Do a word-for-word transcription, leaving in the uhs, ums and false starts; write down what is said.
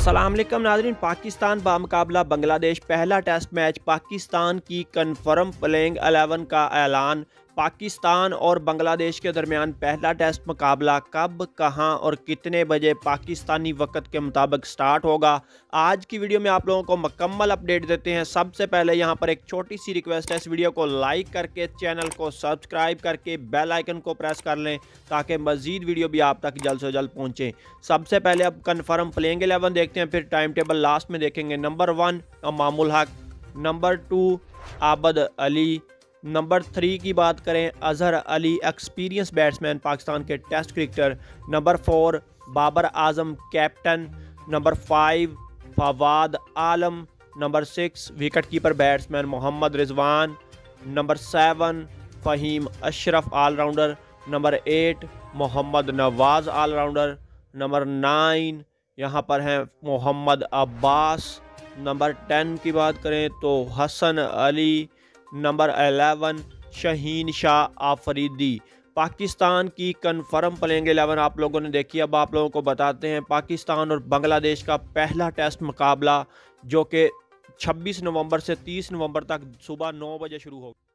अस्सलाम वालेकुम नाज़रीन। पाकिस्तान बामुकाबला बांग्लादेश पहला टेस्ट मैच, पाकिस्तान की कन्फर्म प्लेइंग एलेवन का ऐलान। पाकिस्तान और बांग्लादेश के दरमियान पहला टेस्ट मुकाबला कब, कहां और कितने बजे पाकिस्तानी वक्त के मुताबिक स्टार्ट होगा, आज की वीडियो में आप लोगों को मुकम्मल अपडेट देते हैं। सबसे पहले यहां पर एक छोटी सी रिक्वेस्ट है, इस वीडियो को लाइक करके चैनल को सब्सक्राइब करके बेल आइकन को प्रेस कर लें ताकि मज़ीद वीडियो भी आप तक जल्द से जल्द पहुँचें। सबसे पहले अब कन्फर्म प्लेइंग एलेवन देखते हैं, फिर टाइम टेबल लास्ट में देखेंगे। Number one Imam ul Haq, number two Abid Ali, number three की बात करें अजहर अली एक्सपीरियंस बैट्समैन पाकिस्तान के test cricketer, number four Babar Azam captain, number five Fawad Alam, number six wicket keeper batsman Mohammad Rizwan, number seven Faheem Ashraf all rounder, number eight Mohammad Nawaz all rounder, number nine यहाँ पर हैं Mohammad Abbas, number ten की बात करें तो हसन अली, नंबर एलेवन शहीन शाह आफरीदी। पाकिस्तान की कन्फर्म प्लेइंग एलेवन आप लोगों ने देखी। अब आप लोगों को बताते हैं पाकिस्तान और बांग्लादेश का पहला टेस्ट मुकाबला जो कि छब्बीस नवंबर से तीस नवंबर तक सुबह नौ बजे शुरू होगा।